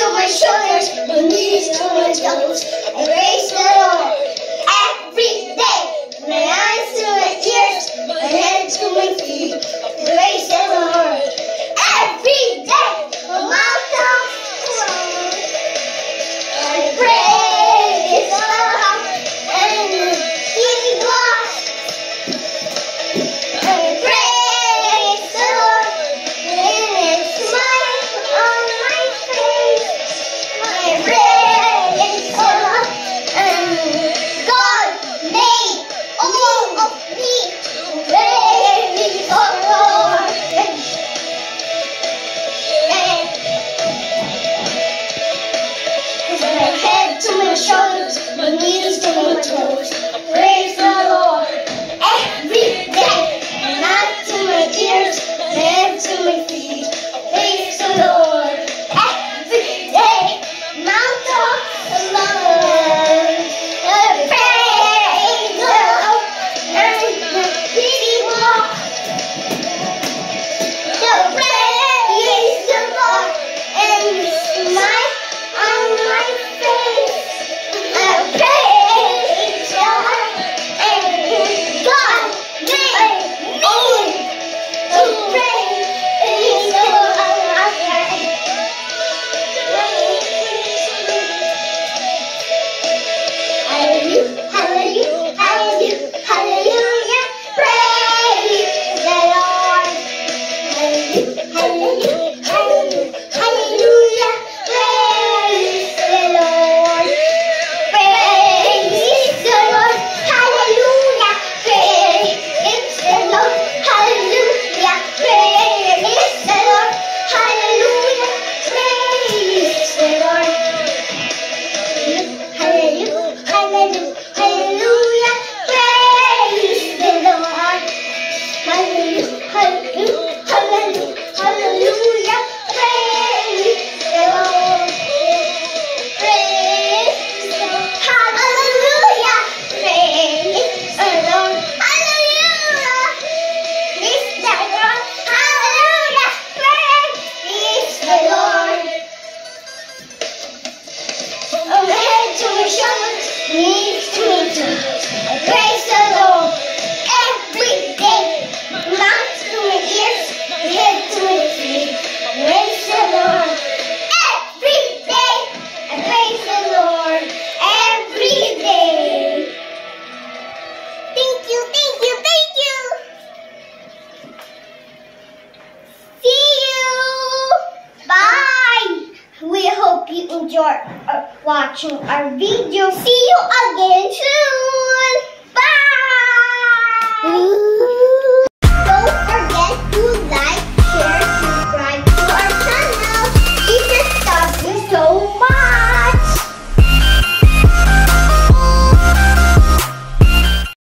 To my shoulders, my knees to my toes, I raise the Lord every day. My eyes to my ears, my hands to my feet, I raise the Lord every day. My mouth comes to the Lord. I praise the Lord and He was. I praise the Lord and His smile on my face. Shoulders, my knees to my toes, I praise the Lord every day. My mouth to my ears, my hands to my feet, I praise the Lord every day. Mouth of the Lord, I praise the Lord and the people. I praise the Lord and smile on my face. Enjoy watching our video. See you again soon.